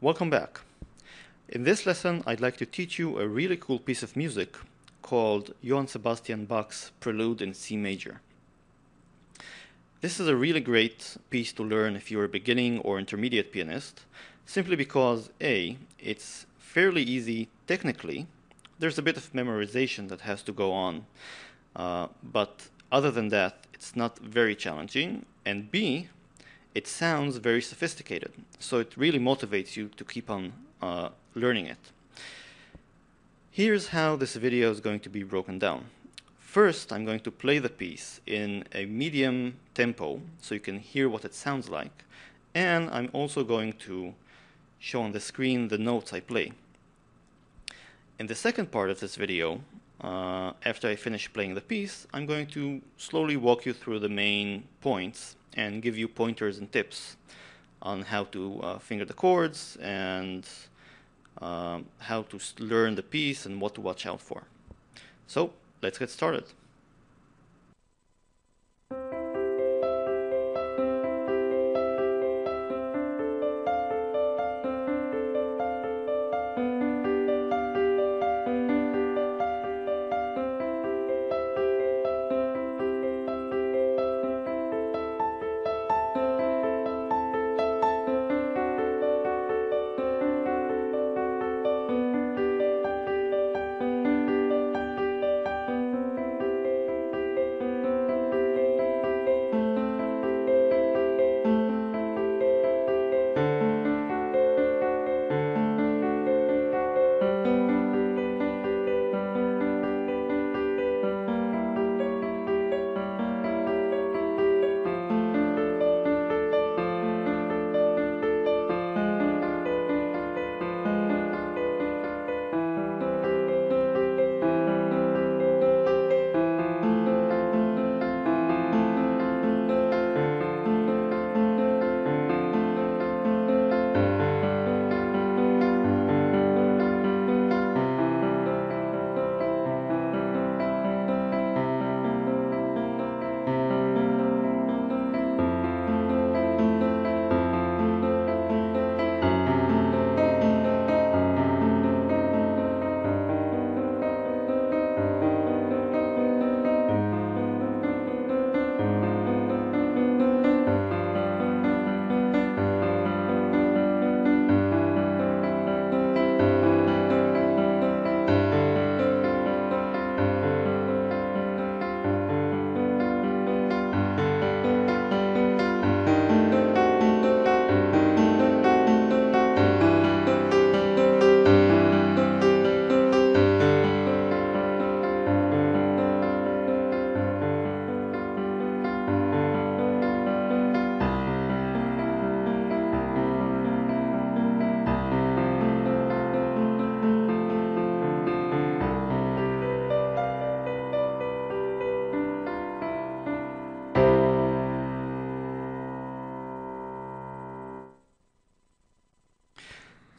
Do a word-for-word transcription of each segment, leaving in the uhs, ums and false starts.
Welcome back. In this lesson, I'd like to teach you a really cool piece of music called Johann Sebastian Bach's Prelude in C Major. This is a really great piece to learn if you're a beginning or intermediate pianist, simply because A, it's fairly easy technically. There's a bit of memorization that has to go on, uh, but other than that, it's not very challenging, and B, it sounds very sophisticated, so it really motivates you to keep on uh, learning it. Here's how this video is going to be broken down. First, I'm going to play the piece in a medium tempo, so you can hear what it sounds like, and I'm also going to show on the screen the notes I play. In the second part of this video, uh, after I finish playing the piece, I'm going to slowly walk you through the main points and give you pointers and tips on how to uh, finger the chords and uh, how to learn the piece and what to watch out for. So let's get started.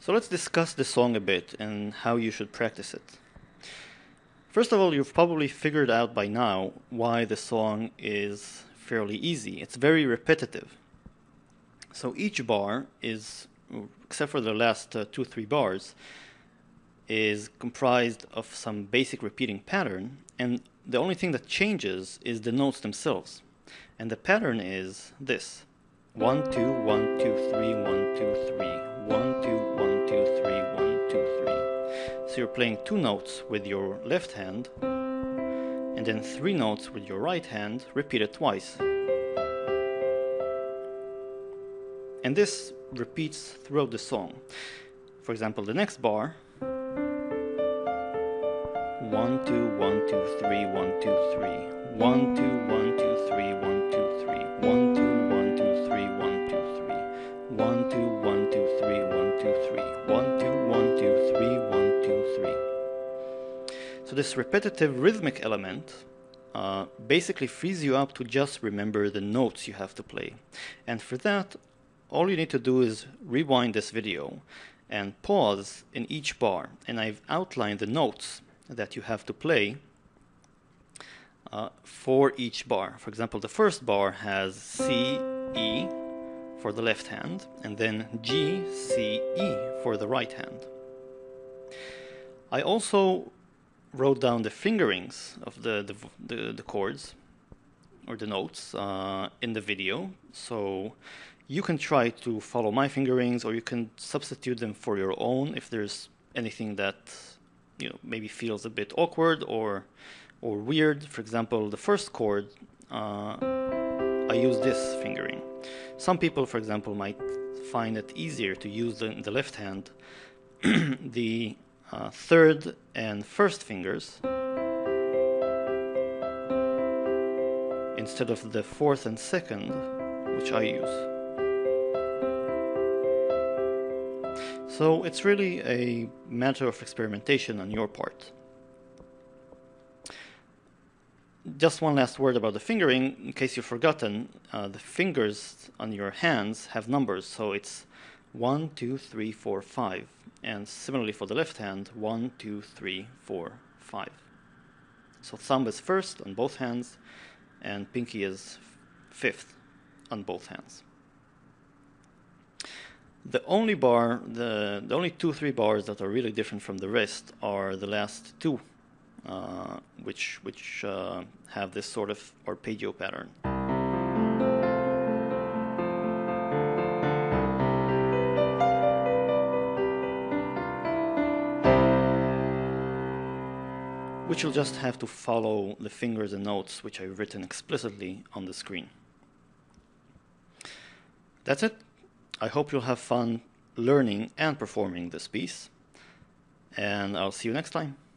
So let's discuss the song a bit and how you should practice it. First of all, you've probably figured out by now why the song is fairly easy. It's very repetitive. So each bar is, except for the last uh, two, three bars, is comprised of some basic repeating pattern, and the only thing that changes is the notes themselves. And the pattern is this. One, two, one, two, three, one, two, three. One, two, one, two, three, one, two, three. So you're playing two notes with your left hand, and then three notes with your right hand, repeated twice. And this repeats throughout the song. For example, the next bar. One, two, one, two, three, one, two, three. One, two, one, two, three, one, two, three. One, two, one, two, three, one, two, three. One, two, one, two, three, one, two, three, one, two, one, two, three, one, two, three. So this repetitive rhythmic element uh, basically frees you up to just remember the notes you have to play. And for that, all you need to do is rewind this video and pause in each bar. And I've outlined the notes that you have to play uh, for each bar. For example, the first bar has C, E, for the left hand, and then G, C, E for the right hand. I also wrote down the fingerings of the, the, the, the chords or the notes uh, in the video, so you can try to follow my fingerings, or you can substitute them for your own if there's anything that, you know, maybe feels a bit awkward or or weird. For example, the first chord, uh, I use this fingering. Some people, for example, might find it easier to use the, the left hand the Uh, third and first fingers instead of the fourth and second, which I use. So it's really a matter of experimentation on your part. Just one last word about the fingering, in case you've forgotten, uh, the fingers on your hands have numbers, so it's one, two, three, four, five. And similarly for the left hand, one, two, three, four, five. So thumb is first on both hands, and pinky is fifth on both hands. The only bar, the, the only two, three bars that are really different from the rest are the last two, uh, which, which uh, have this sort of arpeggio pattern. Which you'll just have to follow the fingers and notes which I've written explicitly on the screen. That's it. I hope you'll have fun learning and performing this piece, and I'll see you next time.